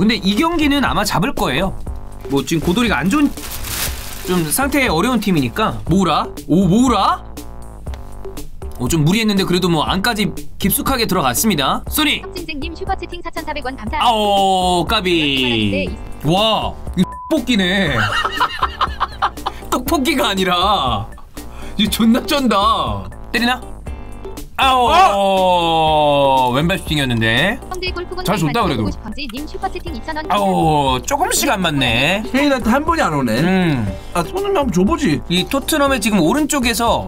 근데 이 경기는 아마 잡을 거예요. 뭐 지금 고도리가 안 좋은 좀 상태에 어려운 팀이니까. 모우라? 오, 모우라? 좀 무리했는데 그래도 뭐 안까지 깊숙하게 들어갔습니다. 소니! 섭진쟁님 슈퍼채팅 4,400원 감사합니다. 아오 까비. 와 이거 떡볶이네. 떡볶이가 아니라 이거 존나 쩐다. 때리나? 아오 왼발 슈팅이었는데 잘 줬다 그래도. 아오 조금씩 안 맞네. 케인한테 한 번이 안 오네. 아 손흥민 한번 줘보지. 이 토트넘의 지금 오른쪽에서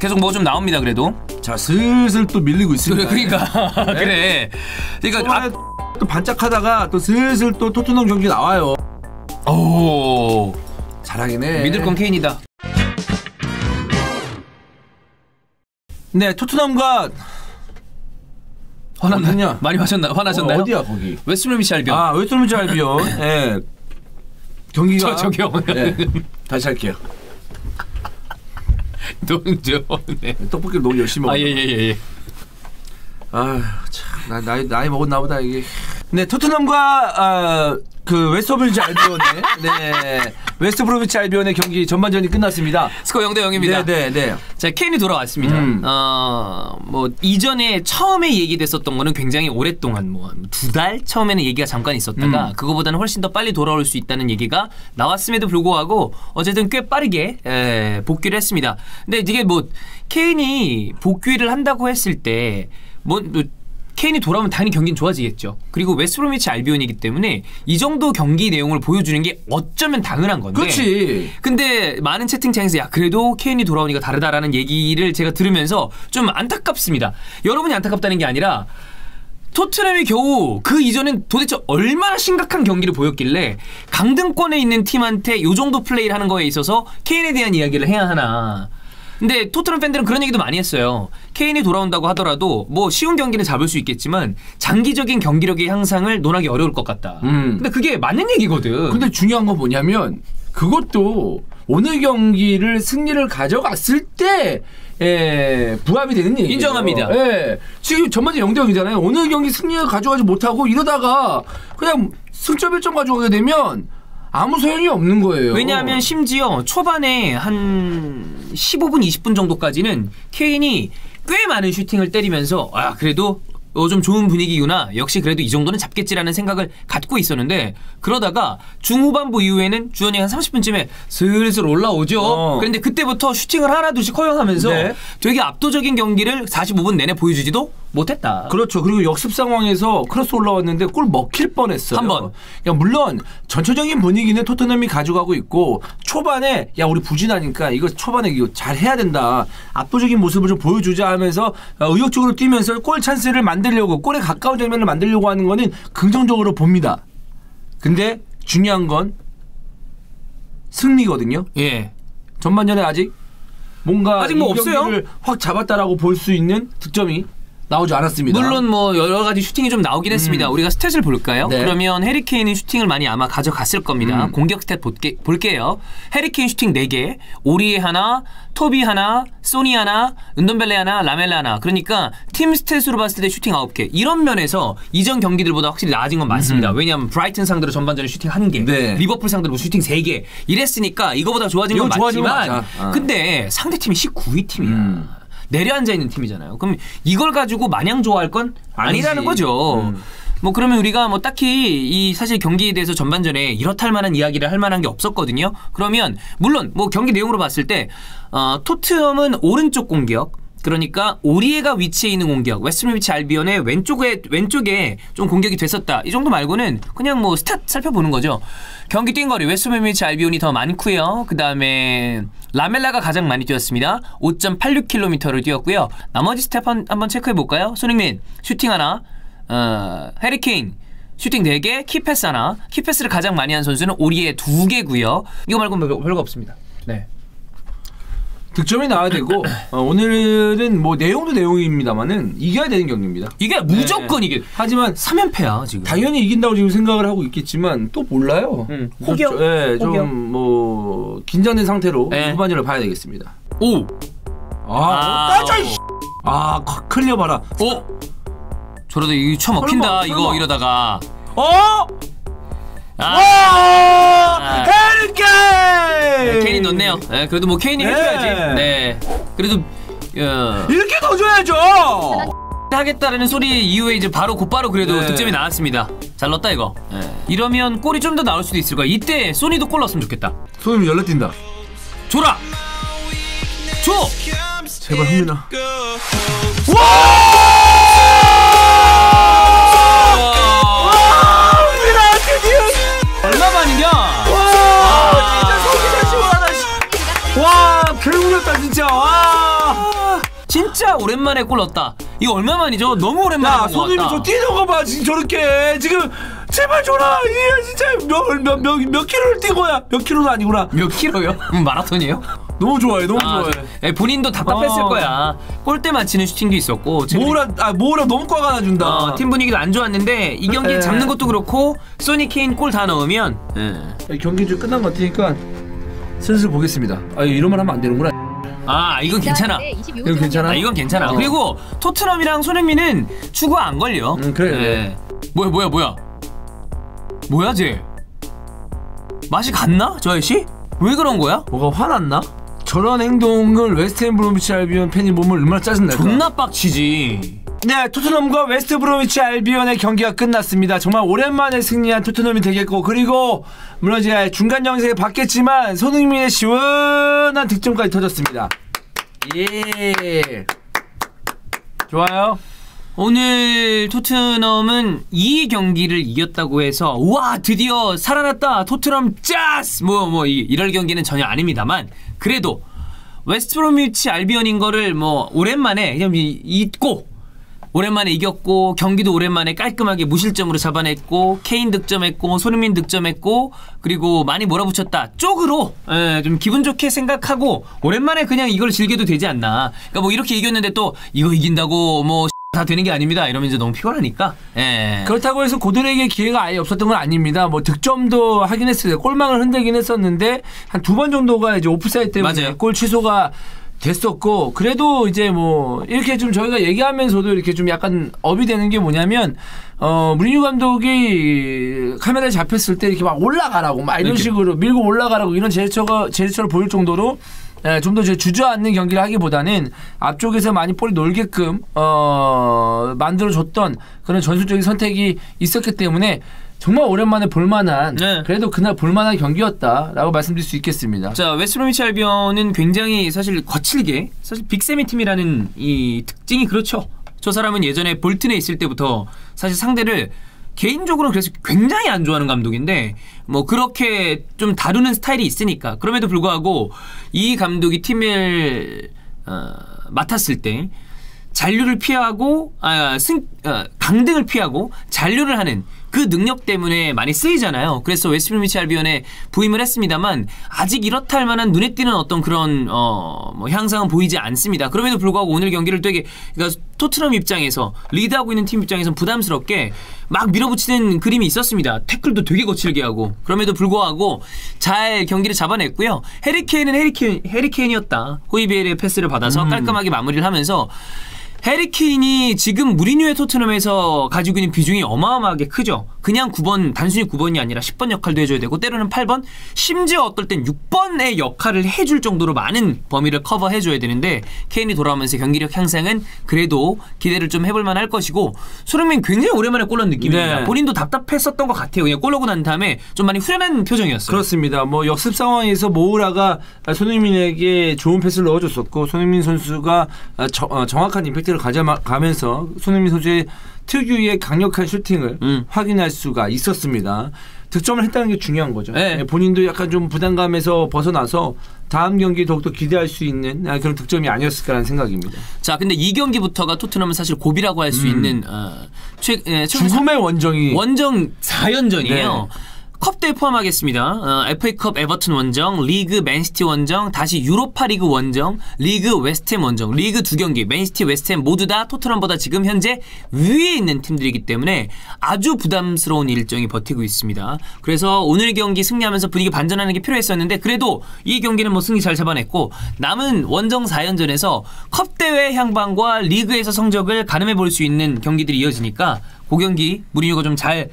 계속 뭐 좀 나옵니다 그래도. 자 슬슬 또 밀리고 있습니다. 그러니까 그래. 그러니까 또 반짝하다가 또 슬슬 또 토트넘 경기 나와요. 오 잘하긴 해. 믿을 건 케인이다. 네 토트넘과 화났냐? 많이 화나셨나요? 어디야 거기? 웨스트브로미치 알비언. 아 웨스트브로미치 알비언. 예. 경기가 저기요. 네. 다시 할게요. 네. 떡볶이를 너무 열심히 먹어. 예예예. 아 참 나 나이 먹었나 보다 이게. 네 토트넘과 그 웨스트브로미치 알비언의 네 웨스트브로미치 알비언의 경기 전반전이 끝났습니다. 스코어 0대 0입니다. 네네네. 자 케인이 돌아왔습니다. 뭐 이전에 처음에 얘기됐었던 거는 굉장히 오랫동안 뭐 두 달 처음에는 얘기가 잠깐 있었다가 그거보다는 훨씬 더 빨리 돌아올 수 있다는 얘기가 나왔음에도 불구하고 어쨌든 꽤 빠르게 복귀를 했습니다. 근데 이게 뭐 케인이 복귀를 한다고 했을 때 뭐 케인이 돌아오면 당연히 경기는 좋아지겠죠. 그리고 웨스트브로미치 알비온이기 때문에 이 정도 경기 내용을 보여주는 게 어쩌면 당연한 건데. 그렇지. 근데 많은 채팅창에서 야 그래도 케인이 돌아오니까 다르다라는 얘기를 제가 들으면서 좀 안타깝습니다. 여러분이 안타깝다는 게 아니라 토트넘이 겨우 그 이전엔 도대체 얼마나 심각한 경기를 보였길래 강등권에 있는 팀한테 요 정도 플레이를 하는 거에 있어서 케인에 대한 이야기를 해야 하나. 근데 토트넘 팬들은 그런 얘기도 많이 했어요. 케인이 돌아온다고 하더라도 뭐 쉬운 경기는 잡을 수 있겠지만 장기적인 경기력의 향상을 논하기 어려울 것 같다. 근데 그게 맞는 얘기거든. 근데 중요한 건 뭐냐면 그것도 어느 경기를 승리를 가져갔을 때 부합이 되는 얘기예요. 인정합니다. 예. 지금 전반전 0대 0이잖아요. 어느 경기 승리를 가져가지 못하고 이러다가 그냥 승점 1점 가져가게 되면 아무 소용이 없는 거예요. 왜냐하면 심지어 초반에 한 15분 20분 정도까지는 케인이 꽤 많은 슈팅을 때리면서 아 그래도 좀 좋은 분위기구나. 역시 그래도 이 정도는 잡겠지라는 생각을 갖고 있었는데 그러다가 중후반부 이후에는 주전이 한 30분쯤에 슬슬 올라오죠. 그런데 그때부터 슈팅을 하나둘씩 허용하면서 네. 되게 압도적인 경기를 45분 내내 보여주지도 못했다. 그렇죠. 그리고 역습 상황에서 크로스 올라왔는데 골 먹힐 뻔했어요. 한 번. 야 물론 전체적인 분위기는 토트넘이 가져가고 있고 초반에 야 우리 부진하니까 이거 초반에 이거 잘 해야 된다. 압도적인 모습을 좀 보여주자 하면서 의욕적으로 뛰면서 골 찬스를 만들려고 골에 가까운 장면을 만들려고 하는 거는 긍정적으로 봅니다. 근데 중요한 건 승리거든요. 예. 전반전에 아직 뭔가 아직 뭐 없어요. 확 잡았다라고 볼 수 있는 득점이 나오지 않았습니다. 물론 뭐 여러 가지 슈팅이 좀 나오긴 했습니다. 우리가 스탯을 볼까요? 네. 그러면 해리 케인이 슈팅을 많이 아마 가져갔을 겁니다. 공격 스탯 볼게요. 해리 케인 슈팅 4개, 오리에 하나, 토비 하나, 소니 하나, 은돔벨레 하나, 라멜라 하나. 그러니까 팀 스탯으로 봤을 때 슈팅 9개. 이런 면에서 이전 경기들보다 확실히 나아진 건 맞습니다. 왜냐하면 브라이튼 상대로 전반전에 슈팅 1개, 네. 리버풀 상대로 슈팅 3개 이랬으니까 이거보다 좋아진 건 맞지만 근데 상대팀이 19위 팀이야. 내려앉아 있는 팀이잖아요. 그럼 이걸 가지고 마냥 좋아할 건 아니라는 거죠. 뭐 그러면 우리가 뭐 딱히 이 사실 경기에 대해서 전반전에 이렇다 할 만한 이야기를 할 만한 게 없었거든요. 그러면 물론 뭐 경기 내용으로 봤을 때 토트넘은 오른쪽 공격 그러니까 오리에가 위치에 있는 공격 웨스트브로미치 알비언의 왼쪽에 좀 공격이 됐었다. 이 정도 말고는 그냥 뭐 스탯 살펴보는 거죠. 경기 뛴 거리 웨스트브로미치 알비언이 더 많고요. 그 다음에 라멜라가 가장 많이 뛰었습니다. 5.86km를 뛰었고요. 나머지 스텝 한번 체크해볼까요? 손흥민 슈팅 하나, 해리 케인 슈팅 4개, 키패스 하나. 키패스를 가장 많이 한 선수는 오리에 2개고요. 이거 말고는 별거 없습니다. 네. 득점이 나와야 되고 오늘은 뭐 내용도 내용입니다만은 이겨야 되는 경기입니다. 이게 무조건 네. 이게 하지만 3연패야 지금. 당연히 이긴다고 지금 생각을 하고 있겠지만 또 몰라요. 호기요. 네, 좀 뭐 긴장된 상태로 네. 후반전을 봐야 되겠습니다. 오. 아 클리어 봐라. 오. 저러다 이거 처먹힌다 이거 이러다가. 어? 아, 해리 케인! 케인이 넣네요. 네, 그래도 뭐 케인이 해줘야지. 네, 그래도 이렇게 더 줘야죠. 하겠다라는 소리 이후에 이제 곧바로 그래도 득점이 나왔습니다. 잘 넣었다 이거. 이러면 골이 좀 더 나올 수도 있을 거야. 이때 소니도 골 넣었으면 좋겠다. 소니 열려 뛴다. 줘라. 줘. 제발 흥민아. 와! 진짜 오랜만에 골 넣었다. 이거 얼마만이죠? 너무 오랜만에. 야, 손흥민 저 뛰는 거 봐. 지금 저렇게 지금 제발 줘라. 이게 진짜 몇 킬로를 뛴 거야? 몇 킬로도 아니구나. 몇 킬로요? 마라톤이에요? 너무 좋아해, 너무 좋아해. 본인도 답답했을 거야. 골대 맞히는 슈팅도 있었고. 모우라 너무 꽈가 나준다. 팀 분위기도 안 좋았는데 이 경기 잡는 것도 그렇고 소니 케인 골 다 넣으면. 경기 좀 끝난 것 같으니까 슬슬 보겠습니다. 아 이런 말 하면 안 되는구나. 아 이건 괜찮아. 이건 괜찮아. 아, 이건 괜찮아. 그리고 토트넘이랑 손흥민은 추구 안 걸려. 그래. 네. 뭐야 쟤? 맛이 갔나? 저 아저씨? 왜 그런 거야? 뭐가 화났나? 저런 행동을 웨스트브로미치 알비언 팬이 보면 얼마나 짜증날까? 존나 빡치지. 네, 토트넘과 웨스트브로미치 알비언의 경기가 끝났습니다. 정말 오랜만에 승리한 토트넘이 되겠고, 그리고 물론 이제 중간 영상에 봤겠지만 손흥민의 시원한 득점까지 터졌습니다. 예, 좋아요. 오늘 토트넘은 이 경기를 이겼다고 해서 우와 드디어 살아났다 토트넘 짜스 뭐 이럴 경기는 전혀 아닙니다만, 그래도 웨스트브로미치 알비언인 거를 뭐 오랜만에 그냥 잊고. 오랜만에 이겼고 경기도 오랜만에 깔끔하게 무실점으로 잡아냈고 케인 득점했고 손흥민 득점했고 그리고 많이 몰아붙였다 쪽으로 좀 기분 좋게 생각하고 오랜만에 그냥 이걸 즐겨도 되지 않나. 그러니까 뭐 이렇게 이겼는데 또 이거 이긴다고 뭐 다 되는 게 아닙니다. 이러면 이제 너무 피곤하니까. 그렇다고 해서 고든에게 기회가 아예 없었던 건 아닙니다. 뭐 득점도 하긴 했어요. 골망을 흔들긴 했었는데 한 두 번 정도가 이제 오프사이드 때문에 맞아요. 골 취소가 됐었고, 그래도 이제 뭐 이렇게 좀 저희가 얘기하면서도 이렇게 좀 약간 업이 되는 게 뭐냐면 무리뉴 감독이 카메라에 잡혔을 때 이렇게 막 올라가라고 막 이런 식으로 밀고 올라가라고 이런 제스처를 보일 정도로 좀 더 주저앉는 경기를 하기보다는 앞쪽에서 많이 볼이 놀게끔 만들어줬던 그런 전술적인 선택이 있었기 때문에 정말 오랜만에 볼만한 그래도 그날 볼만한 경기였다라고 말씀드릴 수 있겠습니다. 자, 웨스트브로미치 알비언은 굉장히 사실 거칠게 사실 빅세미 팀이라는 이 특징이 그렇죠. 저 사람은 예전에 볼튼에 있을 때부터 사실 상대를 개인적으로 그래서 굉장히 안 좋아하는 감독인데 뭐 그렇게 좀 다루는 스타일이 있으니까. 그럼에도 불구하고 이 감독이 팀을 맡았을 때 잔류를 피하고 강등을 피하고 잔류를 하는 그 능력 때문에 많이 쓰이잖아요. 그래서 웨스트브로미치 알비언에 부임을 했습니다만 아직 이렇다 할 만한 눈에 띄는 어떤 그런 뭐 향상은 보이지 않습니다. 그럼에도 불구하고 오늘 경기를 되게 그러니까 토트넘 입장에서 리드하고 있는 팀 입장에선 부담스럽게 막 밀어붙이는 그림이 있었습니다. 태클도 되게 거칠게 하고. 그럼에도 불구하고 잘 경기를 잡아냈고요. 해리 케인은 해리 케인이었다. 호이비에르의 패스를 받아서 깔끔하게 마무리를 하면서 해리 케인이 지금 무리뉴의 토트넘에서 가지고 있는 비중이 어마어마하게 크죠. 그냥 9번, 단순히 9번이 아니라 10번 역할도 해줘야 되고 때로는 8번, 심지어 어떨 땐 6번의 역할을 해줄 정도로 많은 범위를 커버해줘야 되는데 케인이 돌아오면서 경기력 향상은 그래도 기대를 좀 해볼만 할 것이고 손흥민 굉장히 오랜만에 골 넣은 느낌입니다. 본인도 답답했었던 것 같아요. 그냥 골 넣고 난 다음에 좀 많이 후련한 표정이었어요. 그렇습니다. 뭐 역습 상황에서 모우라가 손흥민에게 좋은 패스를 넣어줬었고 손흥민 선수가 정확한 임팩트 가면서 손흥민 선수의 특유의 강력한 슈팅을 확인할 수가 있었습니다. 득점을 했다는 게 중요한 거죠. 본인도 약간 좀 부담감에서 벗어나서 다음 경기에 더욱더 기대할 수 있는 그런 득점이 아니었을까라는 생각입니다. 자, 근데 이 경기부터가 토트넘은 사실 고비라고 할 수 있는 죽음의 원정 4연전이에요. 컵대회 포함하겠습니다. FA컵 에버튼 원정, 리그 맨시티 원정, 다시 유로파리그 원정, 리그 웨스트햄 원정, 리그 두 경기 맨시티 웨스트햄 모두 다 토트넘보다 지금 현재 위에 있는 팀들이기 때문에 아주 부담스러운 일정이 버티고 있습니다. 그래서 오늘 경기 승리하면서 분위기 반전하는 게 필요했었는데 그래도 이 경기는 뭐 승리 잘 잡아냈고 남은 원정 4연전에서 컵대회 향방과 리그에서 성적을 가늠해 볼 수 있는 경기들이 이어지니까 그 경기 무리뉴가 좀 잘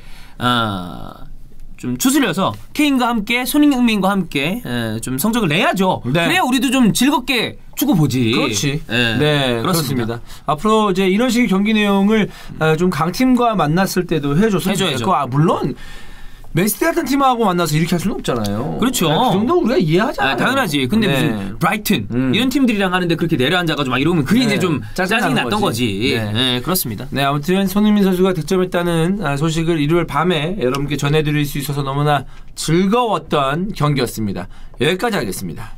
좀 추슬려서 케인과 함께 손흥민과 함께 좀 성적을 내야죠. 네. 그래야 우리도 좀 즐겁게 축구 보지. 그렇지. 네, 네 그렇습니다. 앞으로 이제 이런 식의 경기 내용을 좀 강팀과 만났을 때도 해줬으면 좋겠고, 물론 맨시티 같은 팀하고 만나서 이렇게 할 수는 없잖아요. 그렇죠. 네, 그 정도 우리가 이해하잖아요. 아, 당연하지. 근데 네. 무슨 브라이튼 이런 팀들이랑 하는데 그렇게 내려앉아가지고 막 이러면 그게 네. 이제 좀 짜증이 났던 거지. 네. 네, 그렇습니다. 네, 아무튼 손흥민 선수가 득점했다는 소식을 일요일 밤에 여러분께 전해드릴 수 있어서 너무나 즐거웠던 경기였습니다. 여기까지 하겠습니다.